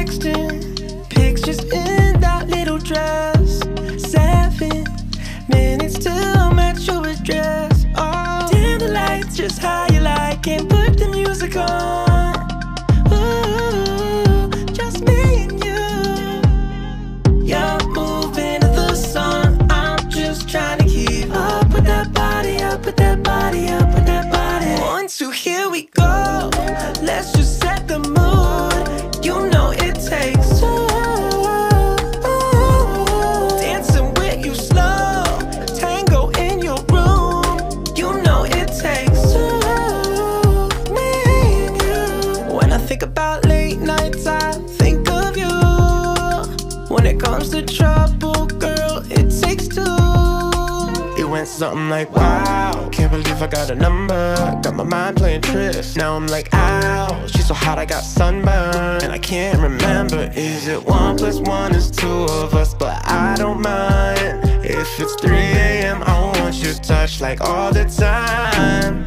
texting, pictures in that little dress. 7 minutes till I'm at your address. Oh, dim the lights just how you like it, put the music on. So here we go, let's just set the mood. You know it takes two. Dancing with you slow, tango in your room. You know it takes two, me and you. When I think about late nights, I think of you. When it comes to trouble, girl, it takes two. It went something like wow, can't believe I got a number. Got my mind playing tricks, now I'm like, ow. She's so hot, I got sunburned, and I can't remember. Is it 1 plus 1 is 2 of us? But I don't mind. If it's 3 AM, I want your touch like all the time.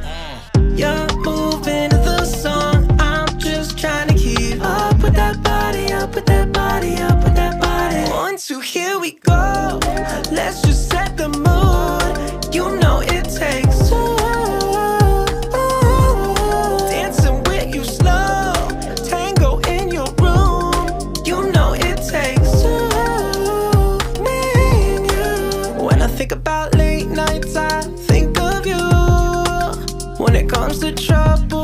You're moving to the song, I'm just trying to keep up with that body, up with that body, up with that body. 1, 2, here we go. Let's just set the mood. You know it takes two. About late nights, I think of you. When it comes to trouble,